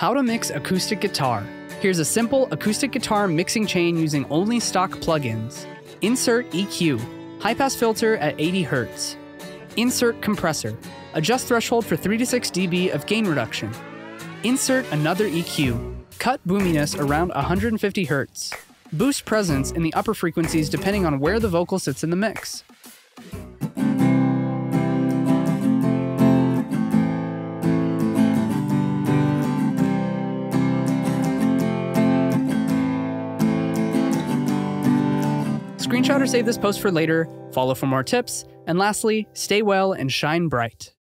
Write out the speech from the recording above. How to mix acoustic guitar. Here's a simple acoustic guitar mixing chain using only stock plugins. Insert EQ, high-pass filter at 80 Hz. Insert compressor, adjust threshold for 3 to 6 dB of gain reduction. Insert another EQ, cut boominess around 150 Hz. Boost presence in the upper frequencies depending on where the vocal sits in the mix. Screenshot or save this post for later, follow for more tips, and lastly, stay well and shine bright.